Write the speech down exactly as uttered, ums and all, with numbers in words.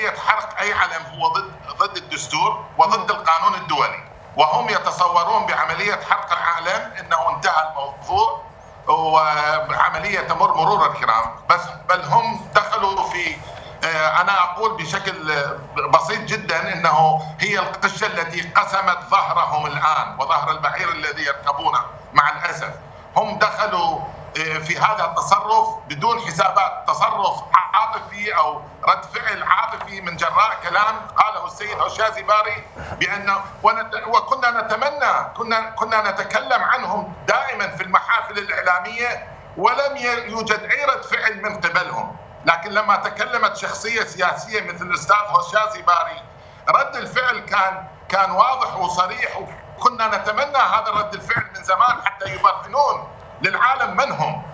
حرق أي علم هو ضد ضد الدستور وضد القانون الدولي، وهم يتصورون بعملية حرق العالم أنه انتهى الموضوع وعملية تمر مرور الكرام، بس بل هم دخلوا في، أنا أقول بشكل بسيط جدا، أنه هي القشة التي قسمت ظهرهم الآن وظهر البعير الذي يركبونه مع الأسف. هم دخلوا في هذا التصرف بدون حسابات، تصرف عاطفي أو رد فعل عاطفي من جراء كلام قاله السيد هشام زباري بأنه، وكنا نتمنى كنا كنا نتكلم عنهم دائما في المحافل الإعلامية ولم يوجد أي رد فعل من قبلهم، لكن لما تكلمت شخصية سياسية مثل الأستاذ هشام زباري رد الفعل كان كان واضح وصريح، وكنا نتمنى هذا رد الفعل من زمان حتى يبرهنون للعالم من هم.